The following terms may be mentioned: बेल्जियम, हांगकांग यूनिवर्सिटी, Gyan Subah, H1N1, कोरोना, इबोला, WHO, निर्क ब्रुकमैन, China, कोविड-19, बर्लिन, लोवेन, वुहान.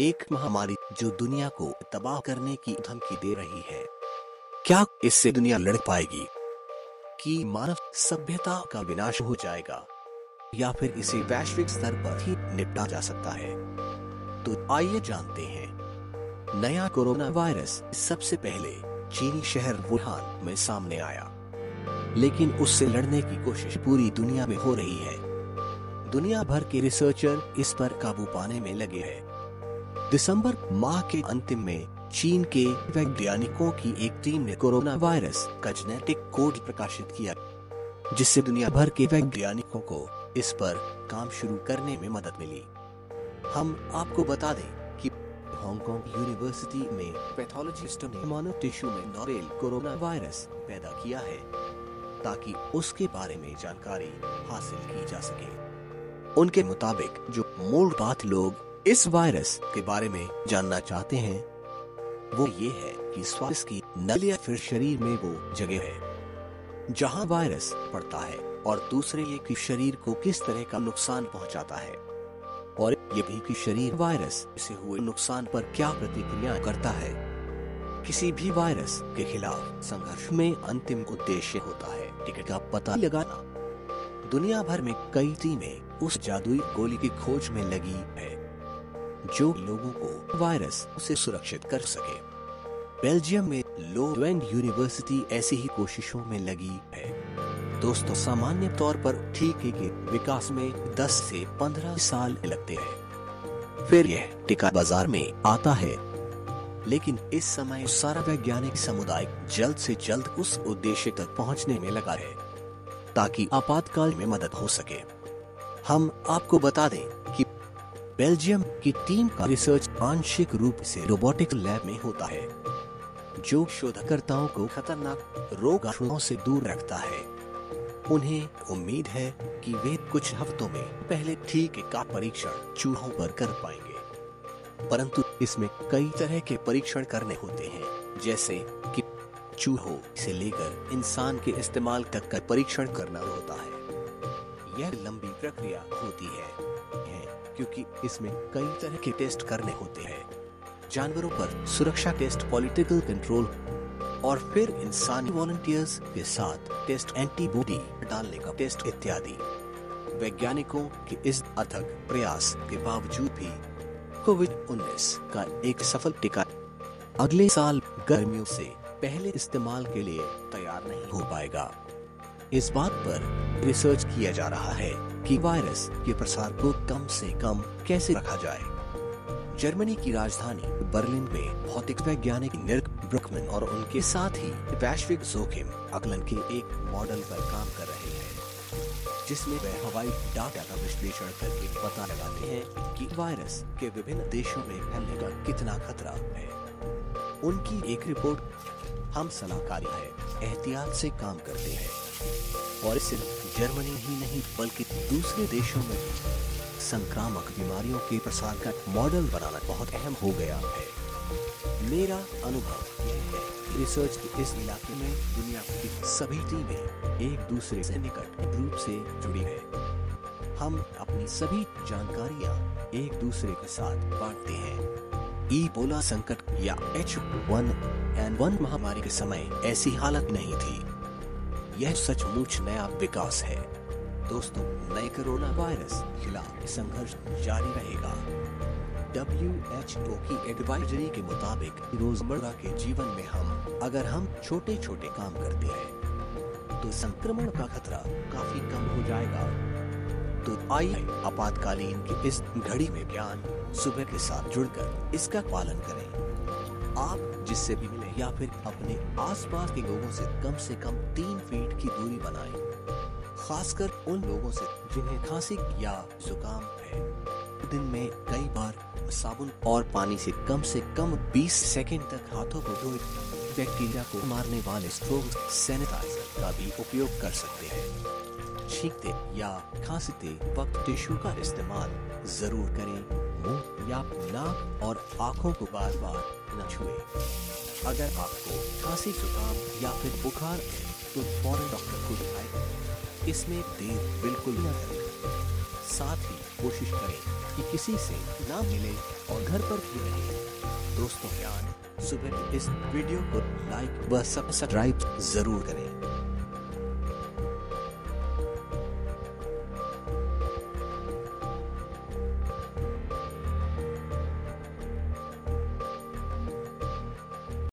एक महामारी जो दुनिया को तबाह करने की धमकी दे रही है। क्या इससे दुनिया लड़ पाएगी कि मानव सभ्यता का विनाश हो जाएगा या फिर इसे वैश्विक स्तर पर ही निपटा जा सकता है? तो आइए जानते हैं। नया कोरोना वायरस सबसे पहले चीनी शहर वुहान में सामने आया, लेकिन उससे लड़ने की कोशिश पूरी दुनिया में हो रही है। दुनिया भर के रिसर्चर इस पर काबू पाने में लगे हैं। दिसंबर माह के अंतिम में चीन के वैज्ञानिकों की एक टीम ने कोरोना वायरस का जेनेटिक कोड प्रकाशित किया, जिससे दुनिया भर के वैज्ञानिकों को इस पर काम शुरू करने में मदद मिली। हम आपको बता दें कि हांगकांग यूनिवर्सिटी में पैथोलॉजिस्टों ने मानव टिश्यू में नोवेल कोरोना वायरस पैदा किया है ताकि उसके बारे में जानकारी हासिल की जा सके। उनके मुताबिक जो मूल बात लोग इस वायरस के बारे में जानना चाहते हैं वो ये है कि श्वास की नलियां फिर शरीर में वो जगह है जहां वायरस पड़ता है और दूसरे ये कि शरीर को किस तरह का नुकसान पहुंचाता है, और ये भी कि शरीर वायरस से हुए नुकसान पर क्या प्रतिक्रिया करता है। किसी भी वायरस के खिलाफ संघर्ष में अंतिम उद्देश्य होता है टिकट का पता लगाना। दुनिया भर में कई टीमें उस जादुई गोली की खोज में लगी है जो लोगों को वायरस से सुरक्षित कर सके। बेल्जियम में लोवेन यूनिवर्सिटी ऐसी ही कोशिशों में लगी है। दोस्तों, सामान्य तौर पर टीके के विकास में 10 से 15 साल लगते हैं, फिर यह टीका बाजार में आता है, लेकिन इस समय सारा वैज्ञानिक समुदाय जल्द से जल्द उस उद्देश्य तक पहुंचने में लगा है ताकि आपातकाल में मदद हो सके। हम आपको बता दें कि बेल्जियम की टीम का रिसर्च आंशिक रूप से रोबोटिक लैब में होता है जो शोधकर्ताओं को खतरनाक रोगाणुओं से दूर रखता है। उन्हें उम्मीद है कि वे कुछ हफ्तों में पहले टीके का परीक्षण चूहों पर कर पाएंगे, परंतु इसमें कई तरह के परीक्षण करने होते हैं, जैसे कि चूहों से लेकर इंसान के इस्तेमाल तक का परीक्षण करना होता है। यह लंबी प्रक्रिया होती है क्योंकि इसमें कई तरह के टेस्ट करने होते हैं, जानवरों पर सुरक्षा टेस्ट, पॉलिटिकल कंट्रोल, और फिर इंसानी वॉलंटियर्स के साथ टेस्ट, एंटीबॉडी डालने का टेस्ट इत्यादि। वैज्ञानिकों के इस अथक प्रयास के बावजूद भी कोविड-19 का एक सफल टीका अगले साल गर्मियों से पहले इस्तेमाल के लिए तैयार नहीं हो पाएगा। इस बात पर रिसर्च किया जा रहा है कि वायरस के प्रसार को कम से कम कैसे रखा जाए। जर्मनी की राजधानी बर्लिन में भौतिक वैज्ञानिक निर्क ब्रुकमैन और उनके साथ ही वैश्विक जोखिम आकलन के एक मॉडल पर काम कर रहे हैं, जिसमें वे हवाई डाटा का विश्लेषण करके पता लगाते हैं कि वायरस के विभिन्न देशों में फैलने का कितना खतरा है। उनकी एक रिपोर्ट, हम सलाहकारी है, एहतियात से काम करते हैं और सिर्फ जर्मनी ही नहीं बल्कि दूसरे देशों में संक्रामक बीमारियों के प्रसार का मॉडल बनाना बहुत अहम हो गया है। मेरा अनुभव यह है कि रिसर्च के इस इलाके में दुनिया की सभी टीमें एक दूसरे से निकट रूप से जुड़ी है। हम अपनी सभी जानकारियां एक दूसरे के साथ बांटते हैं। इबोला संकट या H1N1 महामारी के समय ऐसी हालत नहीं थी। यह सचमुच नया विकास है। दोस्तों, नए कोरोना वायरस के खिलाफ संघर्ष जारी रहेगा। WHO की एडवाइजरी के मुताबिक रोजमर्रा के जीवन में अगर हम छोटे छोटे काम करते हैं तो संक्रमण का खतरा काफी कम हो जाएगा। तो आइए आपातकालीन की इस घड़ी में ज्ञान सुबह के साथ जुड़कर इसका पालन करें। आप जिससे भी मिले या फिर अपने आसपास के लोगों से कम 3 फीट की दूरी बनाएं, खासकर उन लोगों से जिन्हें खांसी या जुकाम है। दिन में कई बार साबुन और पानी से कम 20 सेकंड तक हाथों को धोएं। बैक्टीरिया को मारने वाले स्ट्रोंग सैनिटाइजर का भी उपयोग कर सकते हैं। छींकते या खांसते वक्त टिश्यू का इस्तेमाल जरूर करें। मुंह या नाक और आँखों को बार बार न छुएं। अगर आपको खांसी, जुकाम या फिर बुखार है तो फौरन डॉक्टर को दिखाएं। इसमें देर बिल्कुल न करें। साथ ही कोशिश करें कि किसी से ना मिले और घर पर ही रहें। दोस्तों, सुबह इस वीडियो को लाइक व सब्सक्राइब जरूर करें।